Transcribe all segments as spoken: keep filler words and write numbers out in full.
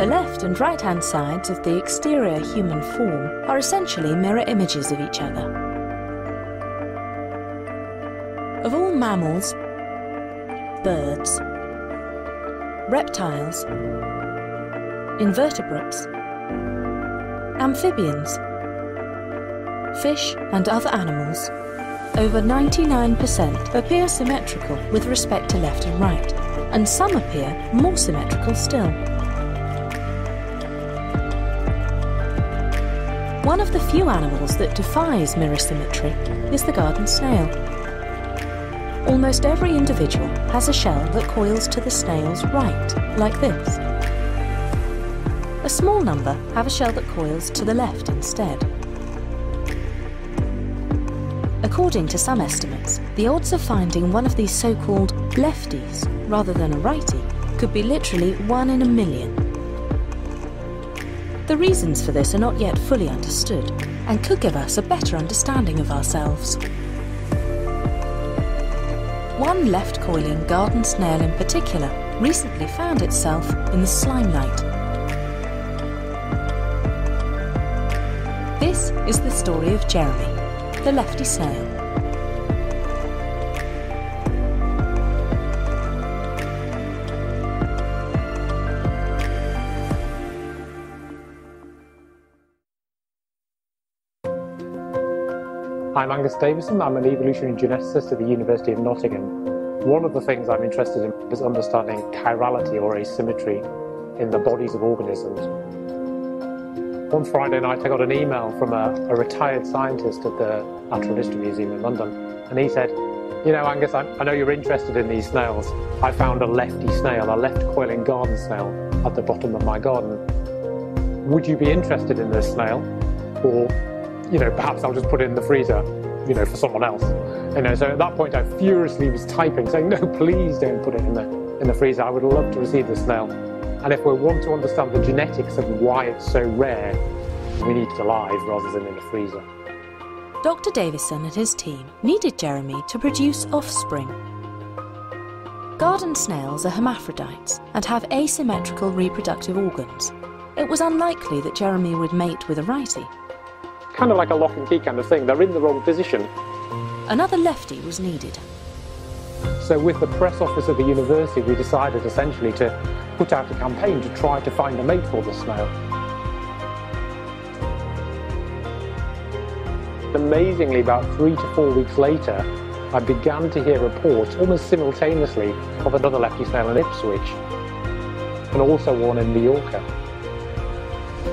The left and right-hand sides of the exterior human form are essentially mirror images of each other. Of all mammals, birds, reptiles, invertebrates, amphibians, fish and other animals, over ninety-nine percent appear symmetrical with respect to left and right, and some appear more symmetrical still. One of the few animals that defies mirror symmetry is the garden snail. Almost every individual has a shell that coils to the snail's right, like this. A small number have a shell that coils to the left instead. According to some estimates, the odds of finding one of these so-called lefties rather than a righty could be literally one in a million. The reasons for this are not yet fully understood and could give us a better understanding of ourselves. One left-coiling garden snail in particular recently found itself in the slimelight. This is the story of Jeremy, the lefty snail. I'm Angus Davison. I'm an evolutionary geneticist at the University of Nottingham. One of the things I'm interested in is understanding chirality or asymmetry in the bodies of organisms. One Friday night I got an email from a, a retired scientist at the Natural History Museum in London, and he said, you know, Angus, I, I know you're interested in these snails. I found a lefty snail, a left-coiling garden snail, at the bottom of my garden. Would you be interested in this snail? Or, you know, perhaps I'll just put it in the freezer, you know, for someone else. You know, so at that point I furiously was typing, saying, no, please don't put it in the, in the freezer. I would love to receive this snail. And if we want to understand the genetics of why it's so rare, we need it alive rather than in a freezer. Doctor Davison and his team needed Jeremy to produce offspring. Garden snails are hermaphrodites and have asymmetrical reproductive organs. It was unlikely that Jeremy would mate with a righty. Kind of like a lock and key kind of thing, they're in the wrong position. Another lefty was needed. So with the press office at the university, we decided essentially to put out a campaign to try to find a mate for the snail. Amazingly, about three to four weeks later, I began to hear reports almost simultaneously of another lefty snail in Ipswich and also one in Mallorca.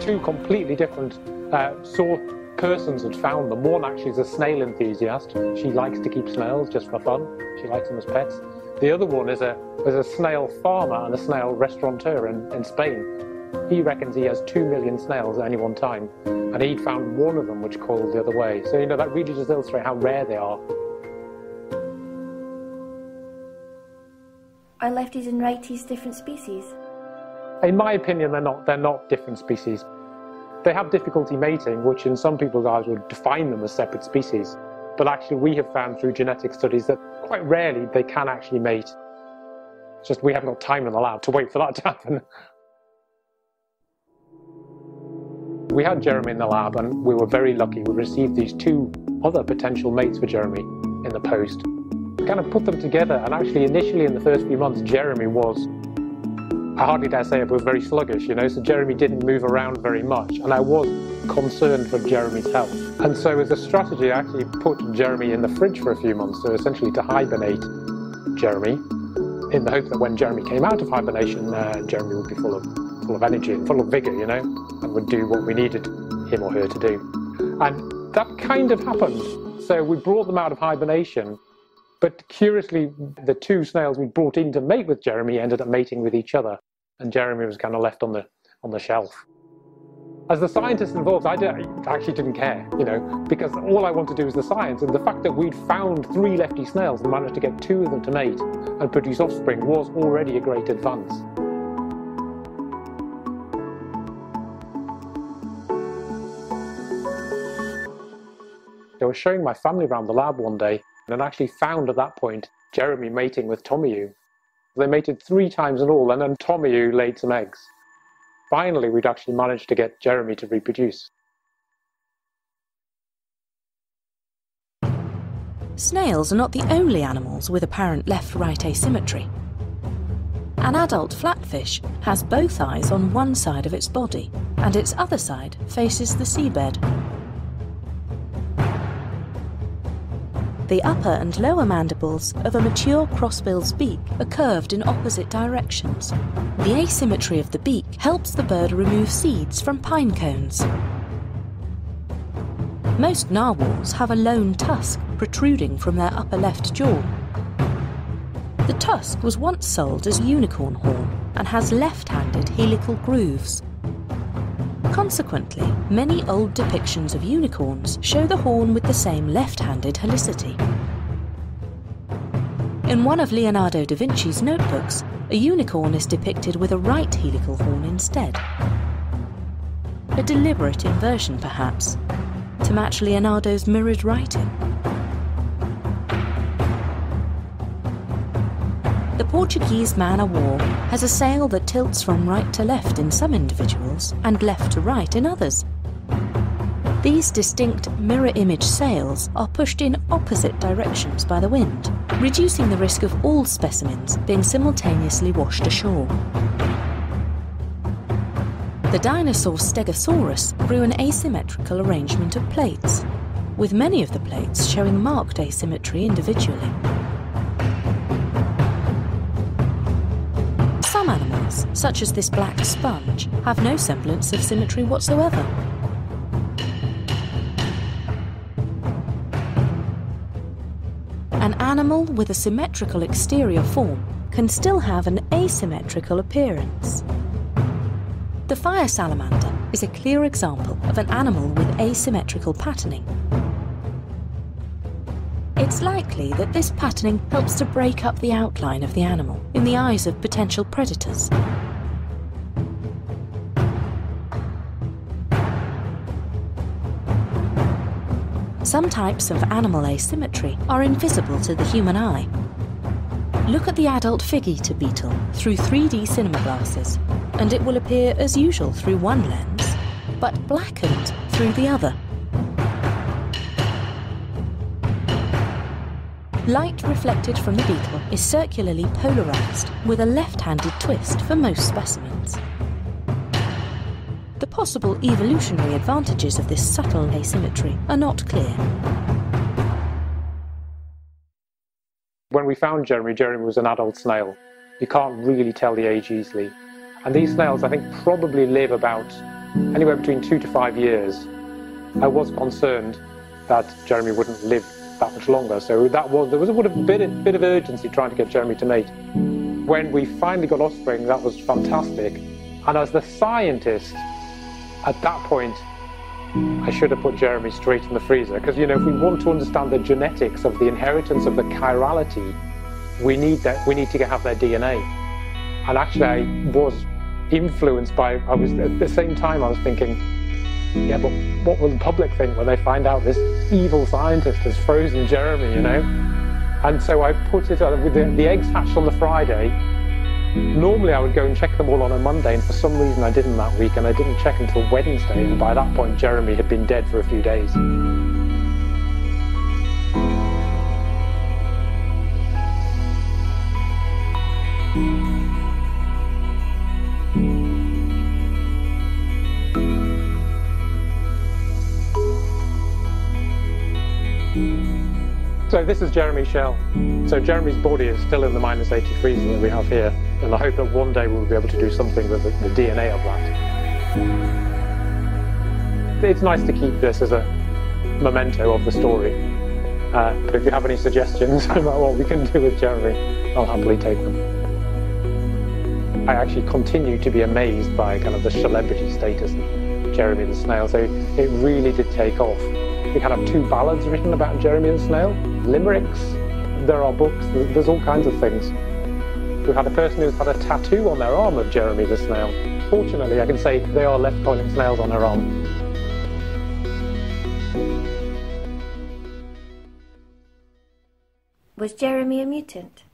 Two completely different uh, sort persons had found them. One actually is a snail enthusiast. She likes to keep snails just for fun. She likes them as pets. The other one is a, is a snail farmer and a snail restaurateur in, in Spain. He reckons he has two million snails at any one time, and he'd found one of them which coiled the other way. So, you know, that really just illustrates how rare they are. Are lefties and righties different species? In my opinion, they're not. They're not different species. They have difficulty mating, which in some people's eyes would define them as separate species. But actually we have found through genetic studies that quite rarely they can actually mate. It's just we haven't got time in the lab to wait for that to happen. We had Jeremy in the lab and we were very lucky. We received these two other potential mates for Jeremy in the post. We kind of put them together, and actually initially in the first few months Jeremy was, I hardly dare say it, was very sluggish, you know, so Jeremy didn't move around very much, and I was concerned for Jeremy's health. And so as a strategy I actually put Jeremy in the fridge for a few months, so essentially to hibernate Jeremy, in the hope that when Jeremy came out of hibernation, uh, Jeremy would be full of, full of energy and full of vigour, you know, and would do what we needed him or her to do. And that kind of happened. So we brought them out of hibernation. But curiously, the two snails we brought in to mate with Jeremy ended up mating with each other, and Jeremy was kind of left on the on the shelf. As the scientist involved, I, did, I actually didn't care, you know, because all I wanted to do was the science, and the fact that we'd found three lefty snails and managed to get two of them to mate and produce offspring was already a great advance. I was showing my family around the lab one day, and actually found at that point Jeremy mating with Tommyu. They mated three times in all, and then Tommyu laid some eggs. finally we'd actually managed to get Jeremy to reproduce. Snails are not the only animals with apparent left-right asymmetry. An adult flatfish has both eyes on one side of its body, and its other side faces the seabed. The upper and lower mandibles of a mature crossbill's beak are curved in opposite directions. The asymmetry of the beak helps the bird remove seeds from pine cones. Most narwhals have a lone tusk protruding from their upper left jaw. The tusk was once sold as unicorn horn and has left-handed helical grooves. Consequently, many old depictions of unicorns show the horn with the same left-handed helicity. In one of Leonardo da Vinci's notebooks, a unicorn is depicted with a right helical horn instead. A deliberate inversion, perhaps, to match Leonardo's mirrored writing. The Portuguese man-o'-war has a sail that tilts from right to left in some individuals and left to right in others. These distinct mirror-image sails are pushed in opposite directions by the wind, reducing the risk of all specimens being simultaneously washed ashore. The dinosaur Stegosaurus grew an asymmetrical arrangement of plates, with many of the plates showing marked asymmetry individually. Some animals, such as this black sponge, have no semblance of symmetry whatsoever. An animal with a symmetrical exterior form can still have an asymmetrical appearance. The fire salamander is a clear example of an animal with asymmetrical patterning. It's likely that this patterning helps to break up the outline of the animal in the eyes of potential predators. Some types of animal asymmetry are invisible to the human eye. Look at the adult fig eater beetle through three D cinema glasses, and it will appear as usual through one lens, but blackened through the other. Light reflected from the beetle is circularly polarised with a left-handed twist for most specimens. The possible evolutionary advantages of this subtle asymmetry are not clear. When we found Jeremy, Jeremy was an adult snail. You can't really tell the age easily. And these snails, I think, probably live about anywhere between two to five years. I was concerned that Jeremy wouldn't live that much longer, so that was, there was a bit, a bit of urgency trying to get Jeremy to mate. When we finally got offspring, that was fantastic. And as the scientist, at that point, I should have put Jeremy straight in the freezer, because, you know, if we want to understand the genetics of the inheritance of the chirality, we need that. We need to have their D N A. And actually, I was influenced by. I was at the same time. I was thinking, yeah, but what will the public think when they find out this evil scientist has frozen Jeremy? You know. And so I put it with the, the eggs hatched on the Friday. Normally I would go and check them all on a Monday, and for some reason I didn't that week, and I didn't check until Wednesday, and by that point Jeremy had been dead for a few days. So this is Jeremy's shell. So Jeremy's body is still in the minus eighty freezer that we have here, and I hope that one day we'll be able to do something with the, the D N A of that. It's nice to keep this as a memento of the story. Uh, but if you have any suggestions about what we can do with Jeremy, I'll happily take them. I actually continue to be amazed by kind of the celebrity status of Jeremy the snail, so it really did take off. We kind of have two ballads written about Jeremy the snail, limericks, there are books, there's all kinds of things. We had a person who's had a tattoo on their arm of Jeremy the snail. Fortunately, I can say they are left-coiling snails on her arm. Was Jeremy a mutant?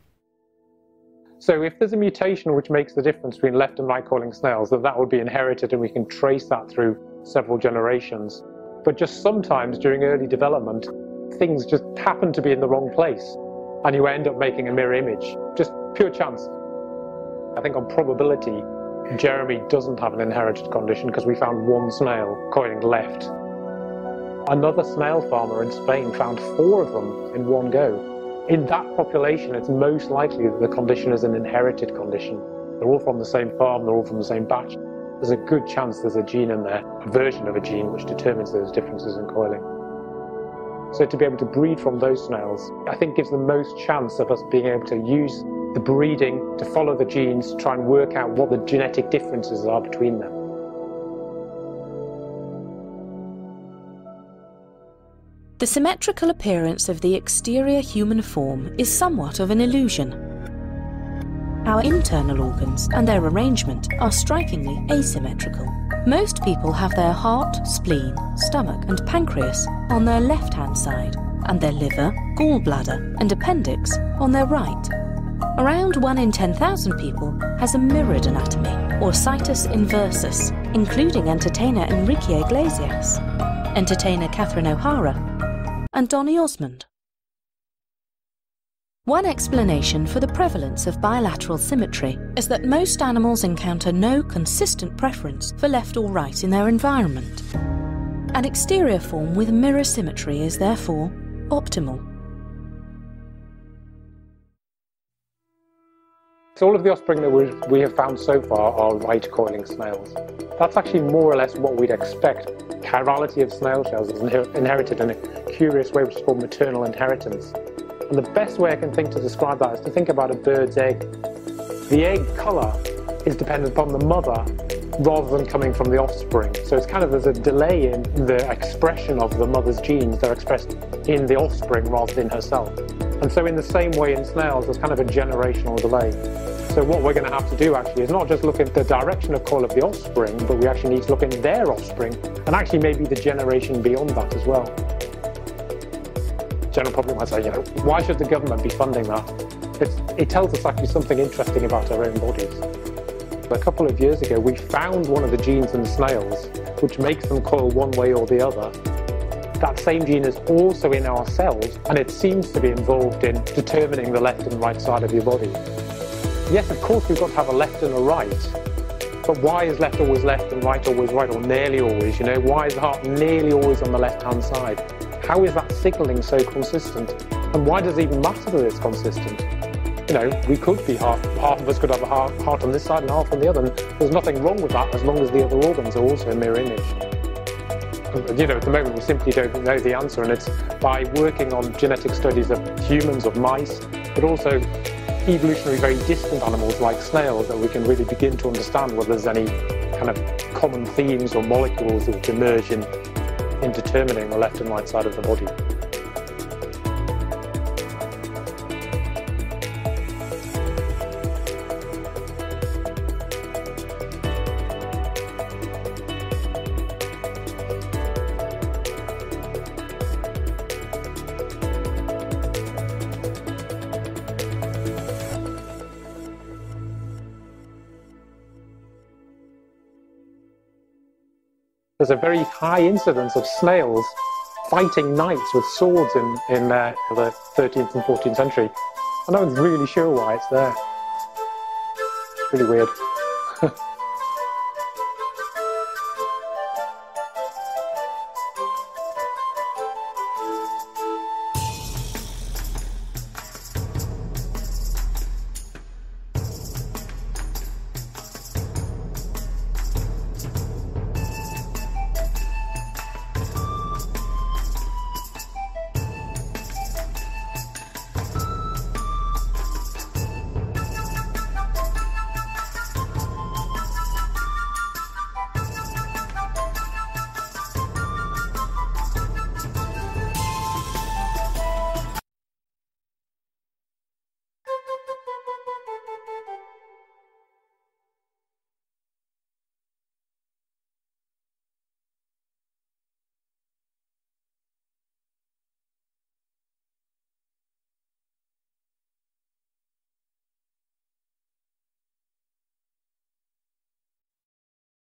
So if there's a mutation which makes the difference between left and right calling snails, then that would be inherited and we can trace that through several generations. But just sometimes during early development, things just happen to be in the wrong place and you end up making a mirror image, just pure chance. I think on probability, Jeremy doesn't have an inherited condition because we found one snail coiling left. Another snail farmer in Spain found four of them in one go. In that population, it's most likely that the condition is an inherited condition. They're all from the same farm, they're all from the same batch. There's a good chance there's a gene in there, a version of a gene which determines those differences in coiling. So to be able to breed from those snails, I think gives the most chance of us being able to use the breeding to follow the genes to try and work out what the genetic differences are between them. The symmetrical appearance of the exterior human form is somewhat of an illusion. Our internal organs and their arrangement are strikingly asymmetrical. Most people have their heart, spleen, stomach and pancreas on their left-hand side and their liver, gallbladder and appendix on their right. Around one in ten thousand people has a mirrored anatomy or situs inversus, including entertainer Enrique Iglesias, entertainer Catherine O'Hara and Donnie Osmond. One explanation for the prevalence of bilateral symmetry is that most animals encounter no consistent preference for left or right in their environment. An exterior form with mirror symmetry is therefore optimal. So all of the offspring that we have found so far are right-coiling snails. That's actually more or less what we'd expect. The chirality of snail shells is inherited in a curious way which is called maternal inheritance. And the best way I can think to describe that is to think about a bird's egg. The egg colour is dependent upon the mother rather than coming from the offspring. So it's kind of, there's a delay in the expression of the mother's genes. They're expressed in the offspring rather than herself. And so in the same way in snails, there's kind of a generational delay. So what we're going to have to do actually is not just look at the direction of call of the offspring, but we actually need to look in their offspring and actually maybe the generation beyond that as well. General public might say, you know, why should the government be funding that? It's, it tells us actually something interesting about our own bodies. A couple of years ago, we found one of the genes in snails, which makes them coil one way or the other. That same gene is also in our cells, and it seems to be involved in determining the left and right side of your body. Yes, of course, we've got to have a left and a right, but why is left always left and right always right, or nearly always, you know? Why is the heart nearly always on the left-hand side? How is that signalling so consistent? And why does it even matter that it's consistent? You know, we could be half, half of us could have a heart, heart on this side and half on the other, and there's nothing wrong with that as long as the other organs are also a mirror image. You know, at the moment we simply don't know the answer, and it's by working on genetic studies of humans, of mice, but also evolutionary very distant animals like snails that we can really begin to understand whether there's any kind of common themes or molecules that emerge in in determining the left and right side of the body. There's a very high incidence of snails fighting knights with swords in, in uh, the thirteenth and fourteenth century. And no one's really sure why it's there. It's really weird.